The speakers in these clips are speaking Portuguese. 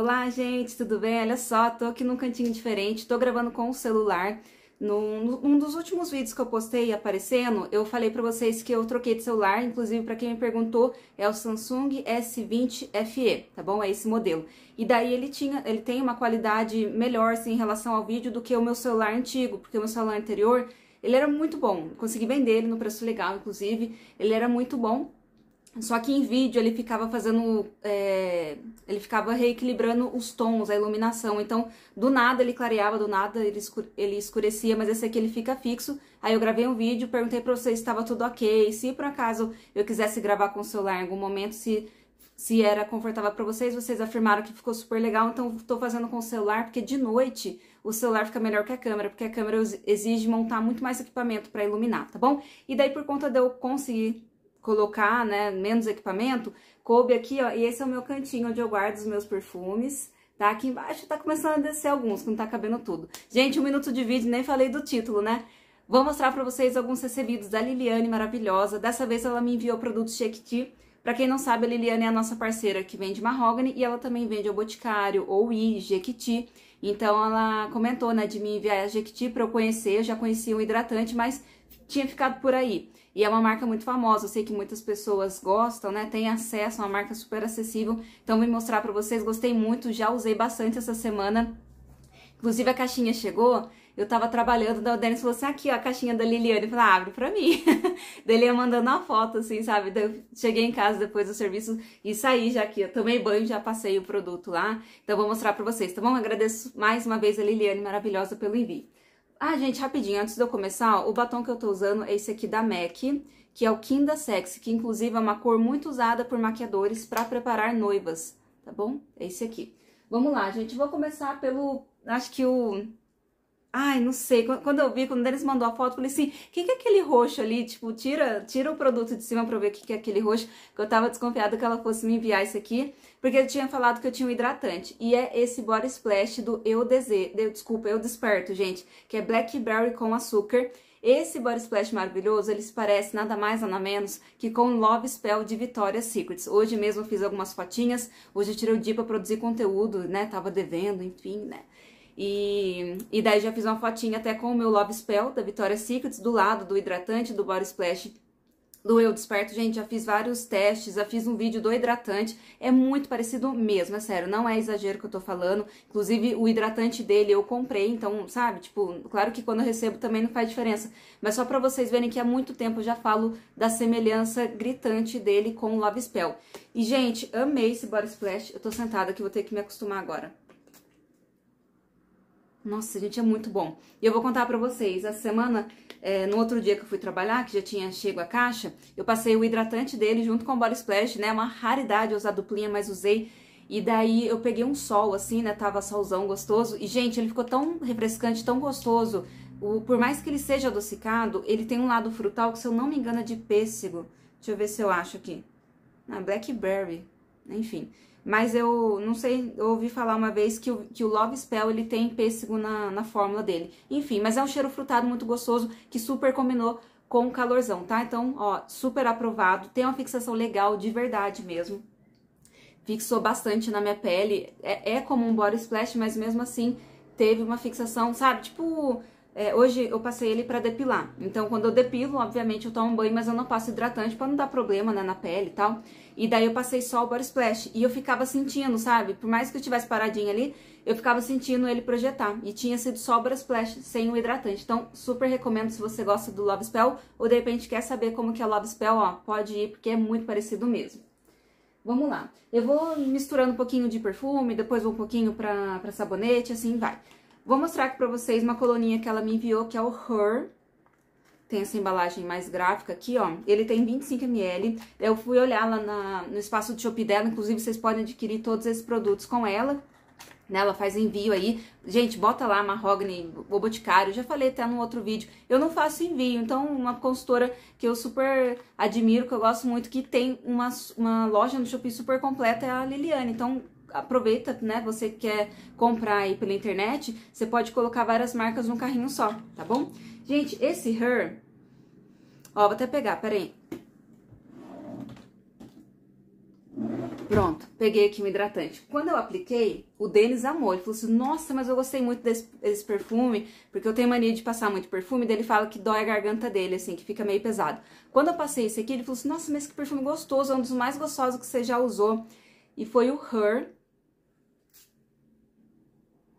Olá, gente, tudo bem? Olha só, tô aqui num cantinho diferente, tô gravando com o celular. Num dos últimos vídeos que eu postei aparecendo, eu falei pra vocês que eu troquei de celular, inclusive pra quem me perguntou, é o Samsung S20 FE, tá bom? É esse modelo. E daí ele tem uma qualidade melhor, assim, em relação ao vídeo do que o meu celular antigo, porque o meu celular anterior, ele era muito bom, consegui vender ele no preço legal, inclusive, ele era muito bom. Só que em vídeo ele ficava fazendo, ele ficava reequilibrando os tons, a iluminação. Então, do nada ele clareava, do nada ele escurecia, mas esse aqui ele fica fixo. Aí eu gravei um vídeo, perguntei pra vocês se estava tudo ok, se por acaso eu quisesse gravar com o celular em algum momento, se era confortável pra vocês. Vocês afirmaram que ficou super legal, então tô fazendo com o celular, porque de noite o celular fica melhor que a câmera, porque a câmera exige montar muito mais equipamento pra iluminar, tá bom? E daí, por conta de eu conseguir colocar, né, menos equipamento, coube aqui, ó, e esse é o meu cantinho onde eu guardo os meus perfumes, tá? Aqui embaixo tá começando a descer alguns, que não tá cabendo tudo. Gente, 1 minuto de vídeo, nem falei do título, né? Vou mostrar pra vocês alguns recebidos da Liliane Maravilhosa. Dessa vez ela me enviou produtos Jequiti. Pra quem não sabe, a Liliane é a nossa parceira que vende Mahogany, e ela também vende Oboticário, Ouí, Jequiti. Então ela comentou, né, de me enviar a Jequiti pra eu conhecer. Eu já conhecia um hidratante, mas tinha ficado por aí. E é uma marca muito famosa, eu sei que muitas pessoas gostam, né? Tem acesso, é uma marca super acessível. Então, vou mostrar pra vocês, gostei muito, já usei bastante essa semana. Inclusive, a caixinha chegou, eu tava trabalhando, o Denis falou assim, aqui, ó, a caixinha da Liliane. Eu falei, ah, abre pra mim. Daí ele ia mandando uma foto, assim, sabe? Daí eu cheguei em casa depois do serviço e saí já aqui, eu tomei banho, já passei o produto lá. Então, vou mostrar pra vocês, tá bom? Agradeço mais uma vez a Liliane Maravilhosa pelo envio. Ah, gente, rapidinho, antes de eu começar, ó, o batom que eu tô usando é esse aqui da MAC, que é o Kinda Sexy, que inclusive é uma cor muito usada por maquiadores pra preparar noivas, tá bom? É esse aqui. Vamos lá, gente, vou começar pelo, acho que o... Ai, não sei, quando eu vi, quando eles mandou a foto, eu falei assim, o que é aquele roxo ali? Tipo, tira o produto de cima pra eu ver o que é aquele roxo, que eu tava desconfiada que ela fosse me enviar isso aqui, porque eu tinha falado que eu tinha um hidratante, e é esse Body Splash do Eu Desperto, gente, que é Blackberry com açúcar. Esse Body Splash maravilhoso, ele se parece nada mais nada menos que com Love Spell de Victoria's Secret. Hoje mesmo eu fiz algumas fotinhas, hoje eu tirei o dia pra produzir conteúdo, né, tava devendo, enfim, né. E daí já fiz uma fotinha até com o meu Love Spell da Victoria's Secret, do lado do hidratante, do Body Splash do Eu Desperto. Gente, já fiz vários testes, já fiz um vídeo do hidratante, é muito parecido mesmo, é sério, não é exagero que eu tô falando. Inclusive, o hidratante dele eu comprei, então, sabe, tipo, claro que quando eu recebo também não faz diferença, mas só pra vocês verem que há muito tempo eu já falo da semelhança gritante dele com o Love Spell. E, gente, amei esse Body Splash, eu tô sentada aqui, vou ter que me acostumar agora. Nossa, gente, é muito bom. E eu vou contar pra vocês, essa semana, no outro dia que eu fui trabalhar, que já tinha chego a caixa, eu passei o hidratante dele junto com o Body Splash, né? Uma raridade usar duplinha, mas usei. E daí eu peguei um sol, assim, né? Tava solzão gostoso. E, gente, ele ficou tão refrescante, tão gostoso. Por mais que ele seja adocicado, ele tem um lado frutal que, se eu não me engano, é de pêssego. Deixa eu ver se eu acho aqui. Ah, Blackberry. Enfim... Mas eu não sei, eu ouvi falar uma vez que o Love Spell, ele tem pêssego na fórmula dele. Enfim, mas é um cheiro frutado muito gostoso, que super combinou com o calorzão, tá? Então, ó, super aprovado, tem uma fixação legal, de verdade mesmo. Fixou bastante na minha pele, é como um Body Splash, mas mesmo assim teve uma fixação, sabe? Tipo... hoje eu passei ele pra depilar, então quando eu depilo, obviamente eu tomo banho, mas eu não passo hidratante pra não dar problema, né, na pele e tal. E daí eu passei só o Body Splash e eu ficava sentindo, sabe, por mais que eu tivesse paradinha ali, eu ficava sentindo ele projetar. E tinha sido só o Body Splash sem o hidratante, então super recomendo se você gosta do Love Spell ou de repente quer saber como que é o Love Spell, ó, pode ir porque é muito parecido mesmo. Vamos lá, eu vou misturando um pouquinho de perfume, depois vou um pouquinho pra sabonete, assim vai. Vou mostrar aqui pra vocês uma coluninha que ela me enviou, que é o Her. Tem essa embalagem mais gráfica aqui, ó. Ele tem 25 ml. Eu fui olhar lá no espaço de Shopee dela. Inclusive, vocês podem adquirir todos esses produtos com ela. Ela faz envio aí. Gente, bota lá Mahogany, Oboticário. Já falei até no outro vídeo. Eu não faço envio. Então, uma consultora que eu super admiro, que eu gosto muito, que tem uma loja no Shopee super completa, é a Liliane. Então... aproveita, né, você quer comprar aí pela internet, você pode colocar várias marcas num carrinho só, tá bom? Gente, esse Her, ó, vou até pegar, peraí. Pronto, peguei aqui um hidratante. Quando eu apliquei, o Denis amou. Ele falou assim, nossa, mas eu gostei muito desse perfume, porque eu tenho mania de passar muito perfume, daí ele fala que dói a garganta dele, assim, que fica meio pesado. Quando eu passei esse aqui, ele falou assim, nossa, mas que perfume gostoso, é um dos mais gostosos que você já usou. E foi o Her.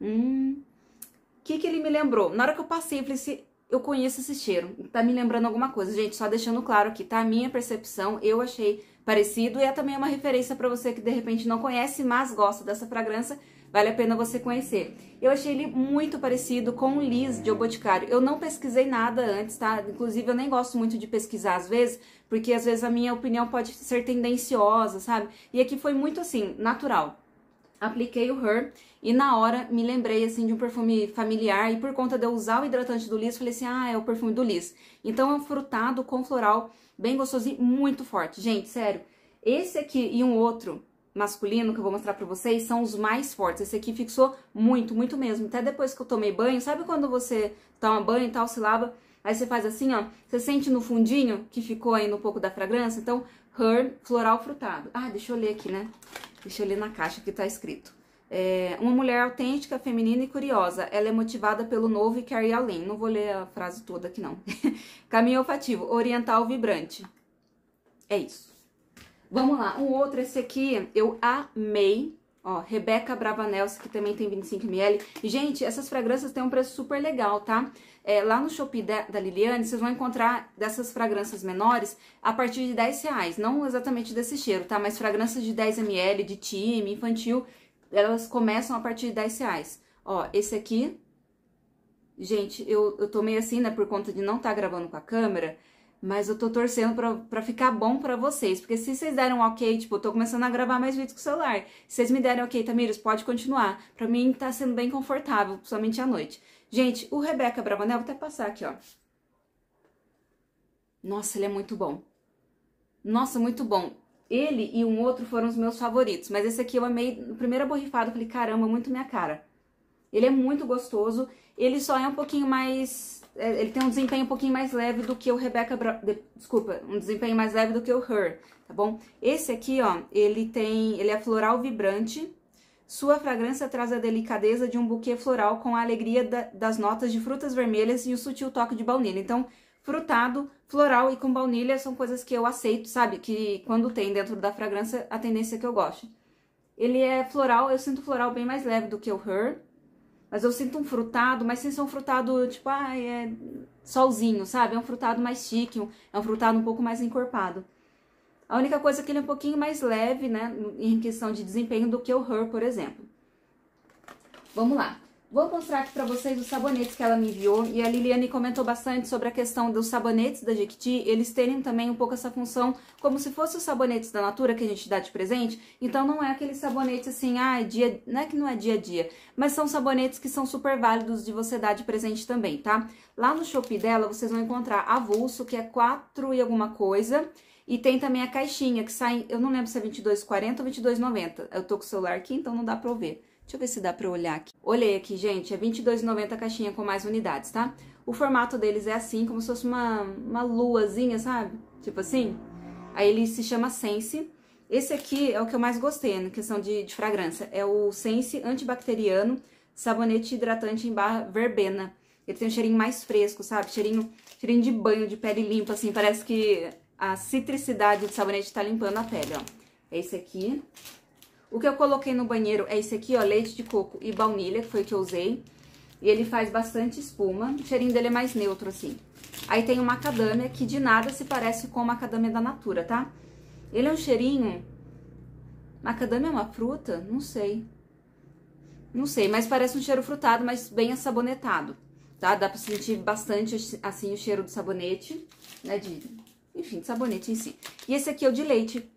O que que ele me lembrou? Na hora que eu passei, eu falei assim, eu conheço esse cheiro, tá me lembrando alguma coisa. Gente, só deixando claro aqui, tá? A minha percepção, eu achei parecido e é também uma referência pra você que de repente não conhece, mas gosta dessa fragrância, vale a pena você conhecer. Eu achei ele muito parecido com o Lys de Oboticário. Eu não pesquisei nada antes, tá? Inclusive, eu nem gosto muito de pesquisar às vezes, porque às vezes a minha opinião pode ser tendenciosa, sabe? E aqui foi muito assim, natural. Apliquei o Her e na hora me lembrei assim de um perfume familiar e por conta de eu usar o hidratante do Lys, falei assim, ah, é o perfume do Lys. Então é um frutado com floral bem gostoso e muito forte. Gente, sério, esse aqui e um outro masculino que eu vou mostrar pra vocês são os mais fortes. Esse aqui fixou muito, muito mesmo. Até depois que eu tomei banho, sabe quando você toma banho e tal, se lava, aí você faz assim, ó, você sente no fundinho que ficou ainda um pouco da fragrância? Então, Her, floral frutado. Ah, deixa eu ler aqui, né? Deixa eu ler na caixa que tá escrito. É, uma mulher autêntica, feminina e curiosa. Ela é motivada pelo novo e quer ir além. Não vou ler a frase toda aqui, não. Caminho olfativo, oriental vibrante. É isso. Vamos lá. Um outro, esse aqui, eu amei. Ó, Rebeca Brava Nelson, que também tem 25 ml. Gente, essas fragrâncias têm um preço super legal, tá? Lá no Shopee da Liliane, vocês vão encontrar dessas fragrâncias menores a partir de R$10. Não exatamente desse cheiro, tá? Mas fragrâncias de 10 ml, de time, infantil, elas começam a partir de R$10. Ó, esse aqui... Gente, eu tomei assim, né? Por conta de não estar gravando com a câmera... Mas eu tô torcendo pra ficar bom pra vocês. Porque se vocês derem um ok, tipo, eu tô começando a gravar mais vídeos com o celular. Se vocês me derem ok, Tamires, pode continuar. Pra mim tá sendo bem confortável, principalmente à noite. Gente, o Rebeca Bravanel, vou até passar aqui, ó. Nossa, ele é muito bom. Nossa, muito bom. Ele e um outro foram os meus favoritos. Mas esse aqui eu amei, no primeiro borrifado, eu falei, caramba, muito minha cara. Ele é muito gostoso. Ele só é um pouquinho mais... Ele tem um desempenho um pouquinho mais leve do que o Rebeca... Desculpa, um desempenho mais leve do que o Her, tá bom? Esse aqui, ó, ele é floral vibrante. Sua fragrância traz a delicadeza de um buquê floral com a alegria das notas de frutas vermelhas e o sutil toque de baunilha. Então, frutado, floral e com baunilha são coisas que eu aceito, sabe? Que quando tem dentro da fragrância, a tendência é que eu gosto. Ele é floral, eu sinto floral bem mais leve do que o Her. Mas eu sinto um frutado, mas sem ser um frutado, tipo, é solzinho, sabe? É um frutado mais chique, é um frutado um pouco mais encorpado. A única coisa é que ele é um pouquinho mais leve, né? Em questão de desempenho do que o Her, por exemplo. Vamos lá. Vou mostrar aqui pra vocês os sabonetes que ela me enviou. E a Liliane comentou bastante sobre a questão dos sabonetes da Jequiti. Eles terem também um pouco essa função, como se fossem os sabonetes da Natura que a gente dá de presente. Então não é aquele sabonete assim, não é que não é dia a dia. Mas são sabonetes que são super válidos de você dar de presente também, tá? Lá no Shopee dela vocês vão encontrar avulso, que é 4 e alguma coisa. E tem também a caixinha que sai, eu não lembro se é 22,40 ou 22,90. Eu tô com o celular aqui, então não dá pra eu ver. Deixa eu ver se dá pra eu olhar aqui. Olhei aqui, gente, é R$22,90 a caixinha com mais unidades, tá? O formato deles é assim, como se fosse uma luazinha, sabe? Tipo assim. Aí ele se chama Sense. Esse aqui é o que eu mais gostei, na questão de fragrância. É o Sense antibacteriano, sabonete hidratante em barra verbena. Ele tem um cheirinho mais fresco, sabe? Cheirinho de banho, de pele limpa, assim. Parece que a citricidade do sabonete tá limpando a pele, ó. É esse aqui. O que eu coloquei no banheiro é esse aqui, ó, leite de coco e baunilha, que foi o que eu usei. E ele faz bastante espuma, o cheirinho dele é mais neutro, assim. Aí tem o macadâmia, que de nada se parece com o macadâmia da Natura, tá? Ele é um cheirinho... Macadâmia é uma fruta? Não sei. Não sei, mas parece um cheiro frutado, mas bem assabonetado, tá? Dá pra sentir bastante, assim, o cheiro do sabonete, né? Enfim, sabonete em si. E esse aqui é o de leite,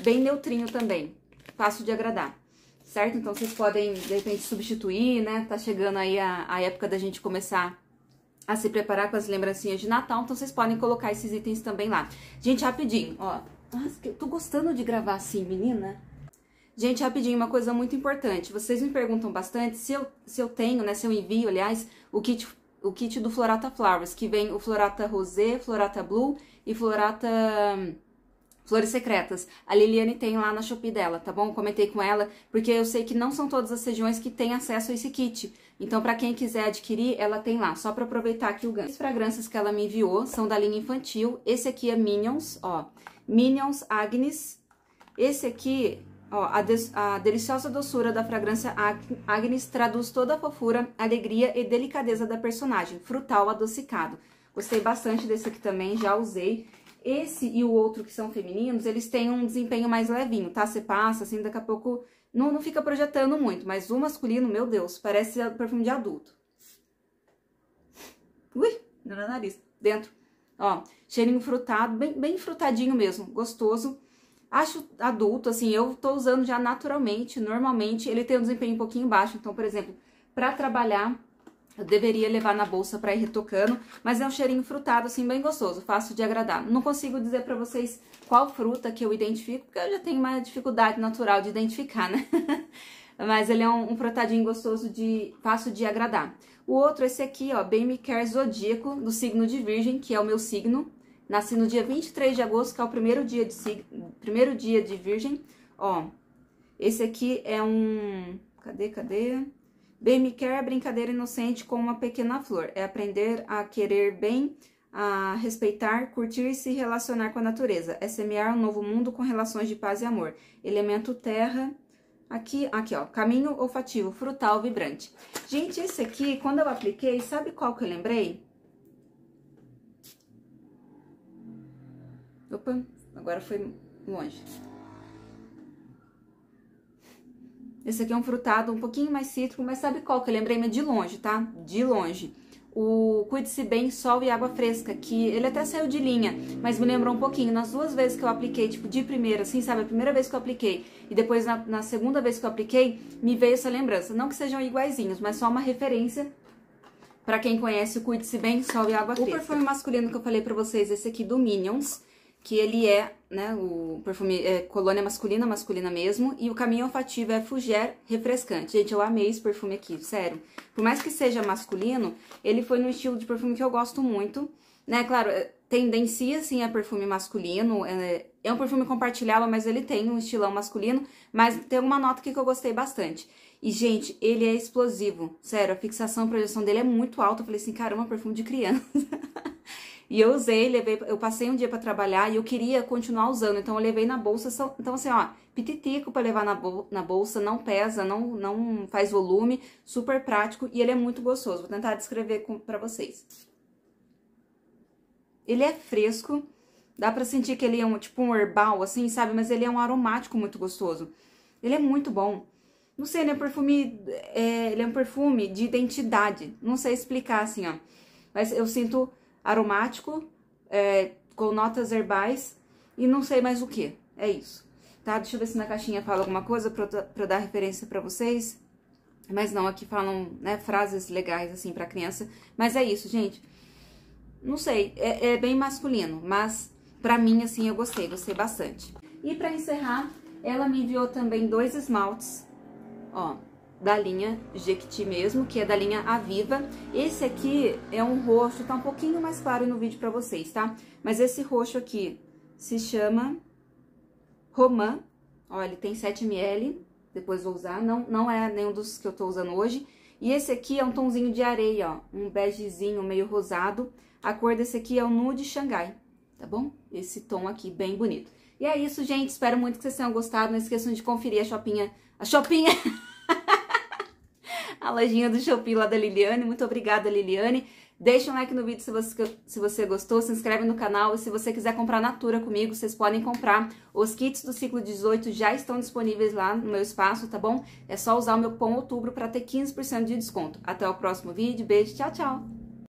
bem neutrinho também. Fácil de agradar, certo? Então, vocês podem, de repente, substituir, né? Tá chegando aí a época da gente começar a se preparar com as lembrancinhas de Natal. Então, vocês podem colocar esses itens também lá. Gente, rapidinho, ó. Nossa, eu tô gostando de gravar assim, menina. Gente, rapidinho, uma coisa muito importante. Vocês me perguntam bastante se eu tenho, né? Se eu envio, aliás, o kit do Florata Flowers, que vem o Florata Rosé, Florata Blue e Florata... Flores Secretas. A Liliane tem lá na Shopee dela, tá bom? Comentei com ela, porque eu sei que não são todas as regiões que têm acesso a esse kit. Então, pra quem quiser adquirir, ela tem lá. Só pra aproveitar aqui o gancho. As fragrâncias que ela me enviou são da linha infantil. Esse aqui é Minions, ó. Minions Agnes. Esse aqui... Ó, a deliciosa doçura da fragrância Agnes traduz toda a fofura, alegria e delicadeza da personagem, frutal adocicado. Gostei bastante desse aqui também, já usei. Esse e o outro que são femininos, eles têm um desempenho mais levinho, tá? Você passa, assim, daqui a pouco não fica projetando muito, mas o masculino, meu Deus, parece perfume de adulto. Ui, no nariz, dentro. Ó, cheirinho frutado, bem frutadinho mesmo, gostoso. Acho adulto, assim, eu tô usando já naturalmente, normalmente, ele tem um desempenho um pouquinho baixo, então, por exemplo, pra trabalhar, eu deveria levar na bolsa pra ir retocando, mas é um cheirinho frutado, assim, bem gostoso, fácil de agradar. Não consigo dizer pra vocês qual fruta que eu identifico, porque eu já tenho uma dificuldade natural de identificar, né? Mas ele é um frutadinho gostoso, fácil de agradar. O outro, esse aqui, ó, Bem Me Quer Zodíaco, do signo de Virgem, que é o meu signo. Nasci no dia 23 de agosto, que é o primeiro dia de Virgem. Ó, esse aqui é um... Cadê? Bem Me Quer, brincadeira inocente com uma pequena flor. É aprender a querer bem, a respeitar, curtir e se relacionar com a natureza. É semear um novo mundo com relações de paz e amor. Elemento terra... Aqui, ó, caminho olfativo, frutal, vibrante. Gente, esse aqui, quando eu apliquei, sabe qual que eu lembrei? Opa, agora foi longe. Esse aqui é um frutado um pouquinho mais cítrico, mas sabe qual que eu lembrei? Mas de longe, tá? De longe. O Cuide-se Bem Sol e Água Fresca, que ele até saiu de linha, mas me lembrou um pouquinho. Nas duas vezes que eu apliquei, tipo, de primeira, assim, sabe? A primeira vez que eu apliquei e depois na segunda vez que eu apliquei, me veio essa lembrança. Não que sejam iguaizinhos, mas só uma referência... Pra quem conhece o Cuide-se Bem Sol e Água Fresca. O perfume masculino que eu falei pra vocês, esse aqui do Minions... Que ele é, né, o perfume é colônia masculina, masculina mesmo. E o caminho olfativo é Fougère refrescante. Gente, eu amei esse perfume aqui, sério. Por mais que seja masculino, ele foi no estilo de perfume que eu gosto muito. Né, claro, tendencia, sim, a perfume masculino. É um perfume compartilhável, mas ele tem um estilão masculino. Mas tem uma nota aqui que eu gostei bastante. E, gente, ele é explosivo. Sério, a fixação, a projeção dele é muito alta. Eu falei assim, caramba, perfume de criança. E eu usei, levei, eu passei um dia pra trabalhar e eu queria continuar usando, então eu levei na bolsa, então assim, ó, pititico pra levar na bolsa, não pesa, não faz volume, super prático e ele é muito gostoso. Vou tentar descrever pra vocês. Ele é fresco, dá pra sentir que ele é um tipo um herbal, assim, sabe? Mas ele é um aromático muito gostoso. Ele é muito bom. Não sei, ele é um perfume, ele é um perfume de identidade, não sei explicar, assim, ó. Mas eu sinto... aromático, com notas herbais e não sei mais o que, é isso, tá? Deixa eu ver se na caixinha fala alguma coisa pra eu dar referência pra vocês, mas não, aqui falam, né, frases legais, assim, pra criança, mas é isso, gente, não sei, é bem masculino, mas pra mim, assim, eu gostei bastante. E pra encerrar, ela me enviou também dois esmaltes, ó, da linha Jequiti mesmo, que é da linha Aviva. Esse aqui é um roxo, tá um pouquinho mais claro no vídeo pra vocês, tá? Mas esse roxo aqui se chama Romã, ó, ele tem 7 ml, depois vou usar, não é nenhum dos que eu tô usando hoje. E esse aqui é um tonzinho de areia, ó, um begezinho meio rosado, a cor desse aqui é o Nude Xangai, tá bom? Esse tom aqui, bem bonito. E é isso, gente, espero muito que vocês tenham gostado, não esqueçam de conferir a Shopinha... a lojinha do Shopee lá da Liliane. Muito obrigada, Liliane. Deixa um like no vídeo se você gostou, se inscreve no canal e se você quiser comprar Natura comigo, vocês podem comprar. Os kits do ciclo 18 já estão disponíveis lá no meu espaço, tá bom? É só usar o meu cupom outubro para ter 15% de desconto. Até o próximo vídeo, beijo, tchau, tchau!